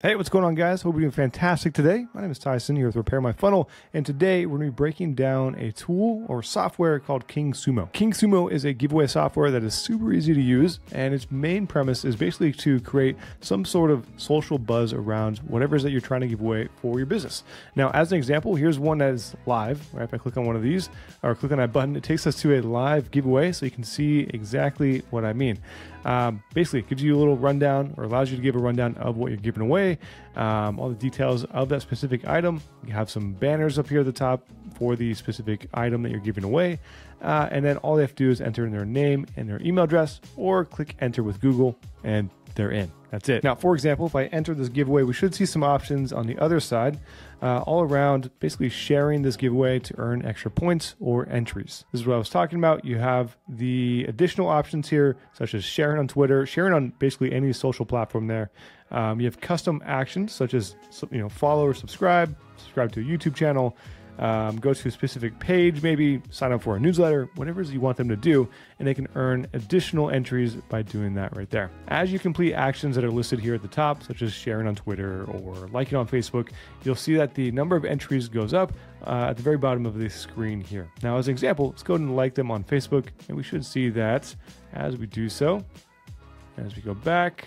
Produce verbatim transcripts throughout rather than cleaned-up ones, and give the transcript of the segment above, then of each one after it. Hey, what's going on, guys? Hope you're doing fantastic today. My name is Tyson here with Repair My Funnel, and today we're going to be breaking down a tool or software called KingSumo. KingSumo is a giveaway software that is super easy to use, and its main premise is basically to create some sort of social buzz around whatever it is that you're trying to give away for your business. Now, as an example, here's one that is live. Right? If I click on one of these or click on that button, it takes us to a live giveaway, so you can see exactly what I mean. Um, basically, it gives you a little rundown or allows you to give a rundown of what you're giving away. Um, all the details of that specific item. You have some banners up here at the top for the specific item that you're giving away. Uh, and then all they have to do is enter in their name and their email address, or click enter with Google and they're in. That's it. Now, for example, if I enter this giveaway, we should see some options on the other side, uh, all around basically sharing this giveaway to earn extra points or entries. This is what I was talking about. You have the additional options here, such as sharing on Twitter, sharing on basically any social platform there. Um, you have custom actions, such as, you know, follow or subscribe, subscribe to a YouTube channel, Um, go to a specific page, maybe sign up for a newsletter, whatever it is you want them to do, and they can earn additional entries by doing that right there. As you complete actions that are listed here at the top, such as sharing on Twitter or liking on Facebook, you'll see that the number of entries goes up uh, at the very bottom of the screen here. Now, as an example, let's go ahead and like them on Facebook, and we should see that as we do so, as we go back.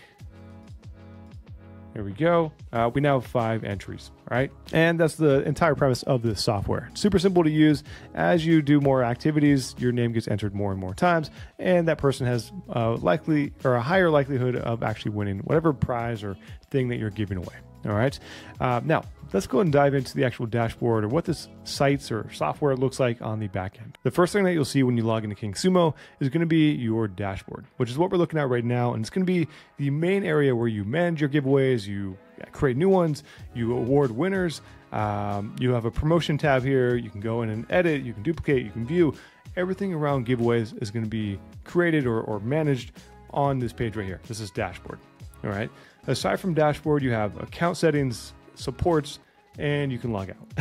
There we go. Uh, we now have five entries. All right. And that's the entire premise of this software. It's super simple to use. As you do more activities, your name gets entered more and more times, and that person has a likely or a higher likelihood of actually winning whatever prize or thing that you're giving away. All right. Uh, now, let's go ahead and dive into the actual dashboard, or what this sites or software looks like on the back end. The first thing that you'll see when you log into KingSumo is going to be your dashboard, which is what we're looking at right now. And it's going to be the main area where you manage your giveaways, you create new ones, you award winners, um, you have a promotion tab here. You can go in and edit, you can duplicate, you can view. Everything around giveaways is going to be created or, or managed on this page right here. This is dashboard. All right. Aside from dashboard, you have account settings, supports, and you can log out.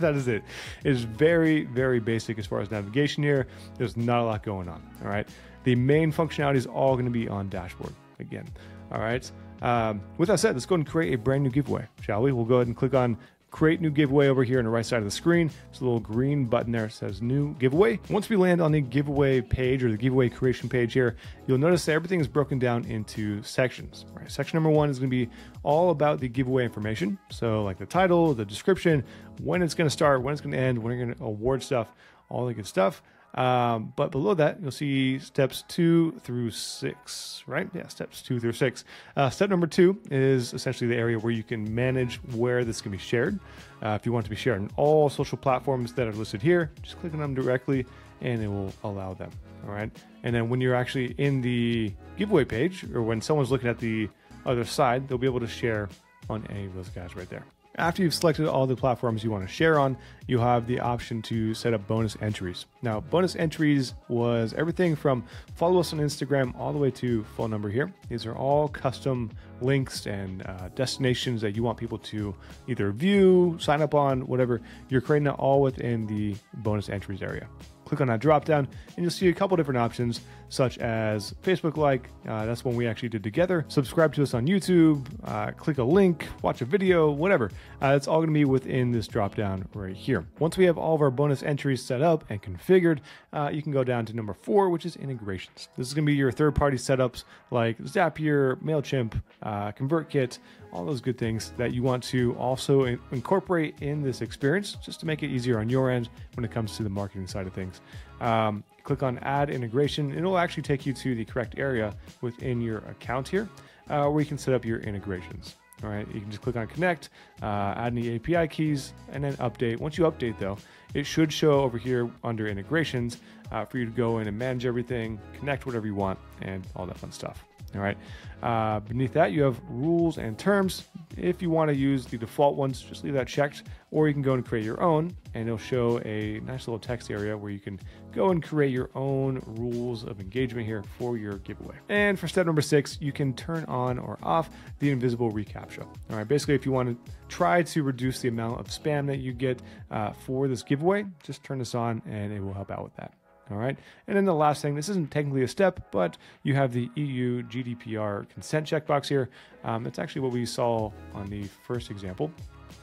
That is it. It's very, very basic as far as navigation here. There's not a lot going on. All right. The main functionality is all going to be on dashboard again. All right. Um, with that said, let's go ahead and create a brand new giveaway, shall we? We'll go ahead and click on create new giveaway over here on the right side of the screen. It's a little green button there. It says new giveaway. Once we land on the giveaway page or the giveaway creation page here, you'll notice that everything is broken down into sections. Right? Section number one is going to be all about the giveaway information. So like the title, the description, when it's going to start, when it's going to end, when you're going to award stuff, all the good stuff. Um, but below that, you'll see steps two through six, right? Yeah, steps two through six. Uh, step number two is essentially the area where you can manage where this can be shared. Uh, if you want to be shared on all social platforms that are listed here, just click on them directly and it will allow them, all right? And then when you're actually in the giveaway page, or when someone's looking at the other side, they'll be able to share on any of those guys right there. After you've selected all the platforms you want to share on, you have the option to set up bonus entries. Now, bonus entries was everything from follow us on Instagram all the way to phone number here. These are all custom links and uh, destinations that you want people to either view, sign up on, whatever. You're creating it all within the bonus entries area. Click on that drop down and you'll see a couple different options, such as Facebook like, uh, that's one we actually did together, subscribe to us on YouTube, uh, click a link, watch a video, whatever. Uh, it's all going to be within this drop down right here. Once we have all of our bonus entries set up and configured, uh, you can go down to number four, which is integrations. This is going to be your third party setups like Zapier, MailChimp, uh, ConvertKit, all those good things that you want to also in incorporate in this experience, just to make it easier on your end when it comes to the marketing side of things. Um, click on add integration. It'll actually take you to the correct area within your account here, uh, where you can set up your integrations. All right. You can just click on connect, uh, add any A P I keys, and then update. Once you update though, it should show over here under integrations, uh, for you to go in and manage everything, connect whatever you want, and all that fun stuff. All right. Uh, beneath that, you have rules and terms. If you want to use the default ones, just leave that checked, or you can go and create your own, and it'll show a nice little text area where you can go and create your own rules of engagement here for your giveaway. And for step number six, you can turn on or off the invisible reCAPTCHA. All right. Basically, if you want to try to reduce the amount of spam that you get uh, for this giveaway, just turn this on and it will help out with that. All right. And then the last thing, this isn't technically a step, but you have the E U G D P R consent checkbox here. Um, that's actually what we saw on the first example,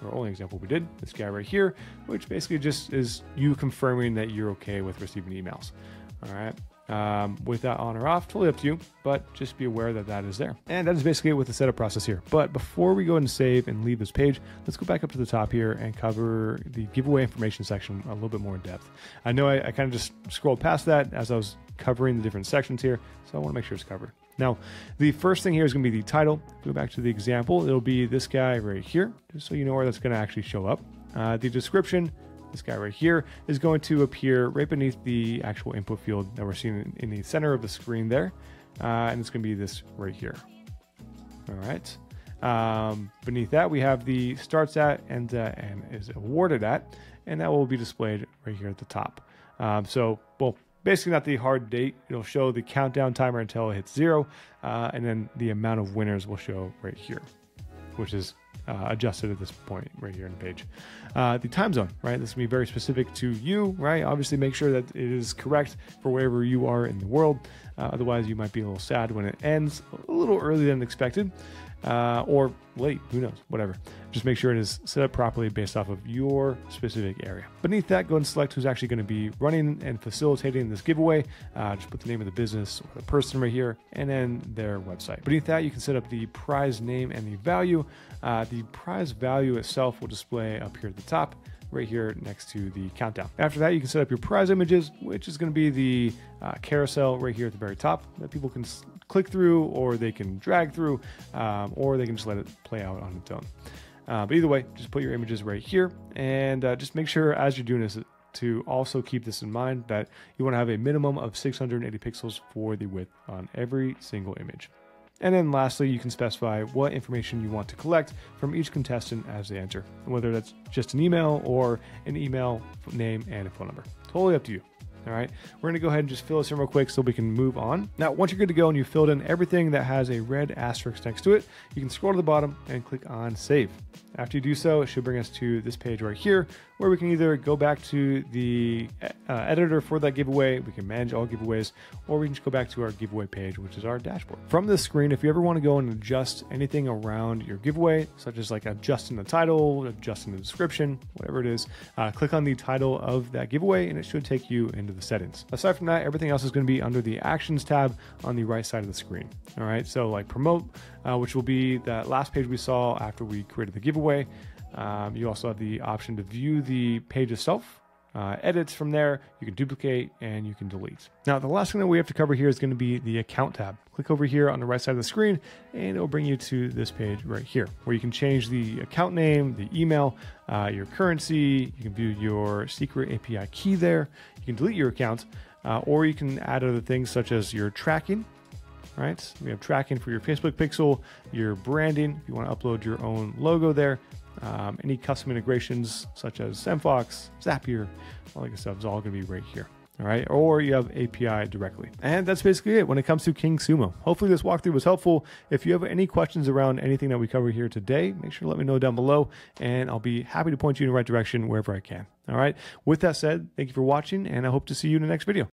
or only example we did, this guy right here, which basically just is you confirming that you're okay with receiving emails. All right. Um, with that on or off, totally up to you, but just be aware that that is there. And that is basically it with the setup process here. But before we go and save and leave this page, let's go back up to the top here and cover the giveaway information section a little bit more in depth. I know I, I kind of just scrolled past that as I was covering the different sections here, so I want to make sure it's covered. Now, the first thing here is going to be the title. Go back to the example. It'll be this guy right here, just so you know where that's going to actually show up. Uh, the description, this guy right here, is going to appear right beneath the actual input field that we're seeing in the center of the screen there. Uh, and it's going to be this right here. All right. Um, beneath that, we have the starts at and, uh, and is awarded at, and that will be displayed right here at the top. Um, so, well, basically not the hard date. It'll show the countdown timer until it hits zero. Uh, and then the amount of winners will show right here, which is Uh, adjusted at this point right here on the page. Uh, the time zone, right? This can be very specific to you, right? Obviously make sure that it is correct for wherever you are in the world. Uh, otherwise you might be a little sad when it ends a little earlier than expected, uh, or late, who knows, whatever. Just make sure it is set up properly based off of your specific area. Beneath that, go and select who's actually going to be running and facilitating this giveaway. Uh, just put the name of the business or the person right here, and then their website. Beneath that, you can set up the prize name and the value. Uh, the prize value itself will display up here at the top, right here next to the countdown. After that, you can set up your prize images, which is going to be the uh, carousel right here at the very top that people can click through, or they can drag through, um, or they can just let it play out on its own. Uh, but either way, just put your images right here, and uh, just make sure as you're doing this to also keep this in mind that you want to have a minimum of six hundred eighty pixels for the width on every single image. And then lastly, you can specify what information you want to collect from each contestant as they enter, whether that's just an email or an email, name, and a phone number. Totally up to you. All right, we're gonna go ahead and just fill this in real quick so we can move on. Now, once you're good to go and you filled in everything that has a red asterisk next to it, you can scroll to the bottom and click on save. After you do so, it should bring us to this page right here, where we can either go back to the uh, editor for that giveaway, we can manage all giveaways, or we can just go back to our giveaway page, which is our dashboard. From this screen, if you ever wanna go and adjust anything around your giveaway, such as like adjusting the title, adjusting the description, whatever it is, uh, click on the title of that giveaway and it should take you into the settings. Aside from that, everything else is going to be under the actions tab on the right side of the screen. All right, so like promote, uh, which will be that last page we saw after we created the giveaway. Um, you also have the option to view the page itself, uh, edits from there, you can duplicate and you can delete. Now, the last thing that we have to cover here is going to be the account tab. Click over here on the right side of the screen and it'll bring you to this page right here where you can change the account name, the email, uh, your currency, you can view your secret A P I key there, you can delete your account, uh, or you can add other things such as your tracking, right? We have tracking for your Facebook pixel, your branding, if you want to upload your own logo there, um, any custom integrations such as SendFox, Zapier, all that good stuff is all going to be right here. All right, or you have A P I directly. And that's basically it when it comes to KingSumo. Hopefully this walkthrough was helpful. If you have any questions around anything that we cover here today, make sure to let me know down below and I'll be happy to point you in the right direction wherever I can. All right, with that said, thank you for watching and I hope to see you in the next video.